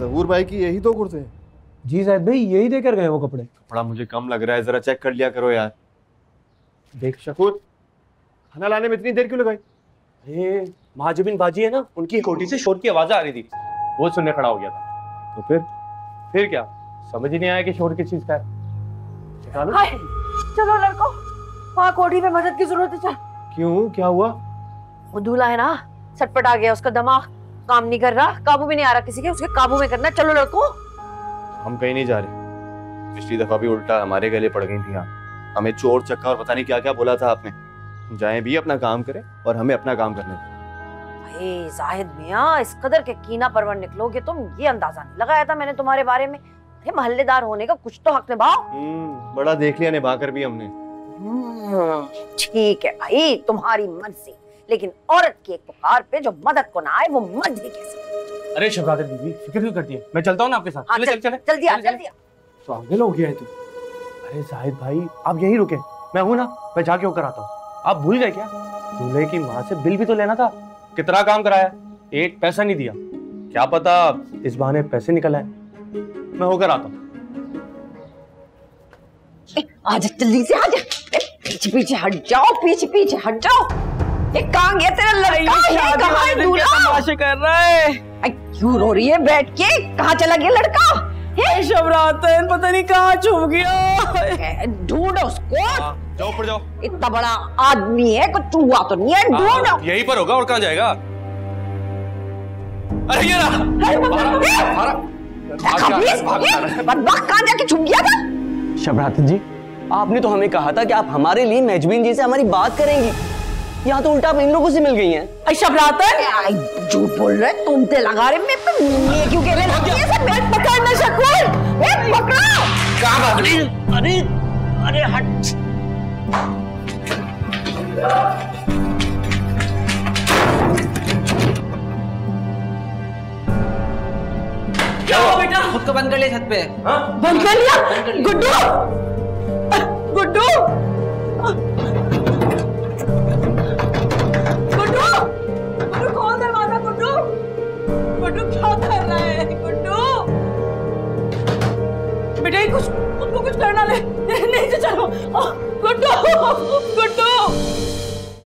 ज़हूर भाई की यही तो कुर्ते हैं? जी साहब भाई यही देकर गए वो कपड़े। कपड़ा मुझे कम लग रहा है, जरा चेक कर लिया करो यार। देख शकूर, खाना लाने में इतनी देर क्यों लगाई? अरे महाजबीन बाजी है ना, उनकी कोठी से शोर की आवाज आ रही थी, वो सुनने खड़ा हो गया था। तो फिर क्या समझ ही नहीं आया कि शोर किस चीज का है। चलो लड़को, वहाँ कोठी में मदद की जरूरत है। क्यों, क्या हुआ? वो दूल्हा है ना, सटपटा गया, उसका दिमाग काम नहीं कर रहा, काबू में नहीं आ रहा किसी के, उसके काबू में करना। चलो लड़को। हम कहीं नहीं जा रहे, पिछली दफा भी उल्टा हमारे गले पड़ गई थी आप, हमें चोर चक्का और पता नहीं क्या क्या बोला था आपने। जाएं भी, अपना काम करें और हमें अपना काम करने दें। भाई जाहिद मियां, इस कदर के कीना परवर निकलोगे तुम, ये अंदाजा नहीं लगाया था मैंने तुम्हारे बारे में। अरे महल्लेदार होने का कुछ तो हक निभाओ। बड़ा देख लिया निभाकर भी हमने। ठीक है भाई, तुम्हारी मर्जी, लेकिन औरत की एक पुकार पे जो मदद को ना आए वो मर्जी कैसे? अरे शहजादे बीबी फिक्र क्यों करती है, मैं चलता हूँ ना आपके साथ। जल्दी पागल हो गया है तू। अरे जाहिद भाई आप यही रुके, मैं हूँ ना, मैं जाके होकर आता हूँ। आप भूल गए क्या, दूल्हे की माँ से बिल भी तो लेना था। कितना काम कराया, एक पैसा नहीं दिया। क्या पता इस बहाने पैसे निकल आए। मैं होकर आता हूँ। आजा जल्दी से आजा, पीछे पीछे हट जाओ, पीछे पीछे हट जाओ। ये कहाँ गया तेरा लड़का, ये कहाँ है दूल्हा? तमाशे कर रहा है। क्यों रो रही है बैठ के, कहाँ चला गया लड़का? शबरातन पता नहीं कहाँ छुप गया, ढूंढो उसको। जाओ ऊपर जाओ, इतना बड़ा आदमी है, कुछ चूहा तो नहीं है, ढूंढो। यहीं पर होगा और कहाँ जाएगा। अरे ये कहाँ जाके छुप गया था? शबरातन जी आपने तो हमें कहा था कि आप हमारे लिए महजबीन जी से हमारी बात करेंगी, यहाँ तो उल्टा आप इन लोगों से मिल गई हैं। शबरातन झूठ बोल रहे, तुम ते लगा रहे मैं पे ये क्यों कह रहे? पकड़ना शकूर, पकड़ा। क्या बात है? अरे अरे हट। क्या हुआ बेटा? खुद को बंद कर लिया छत पे। हाँ बंद कर लिया। गुड्डू गुड्डू कुछ, उनको कुछ करना ले। नहीं चलो गुड्डू गुड्डू।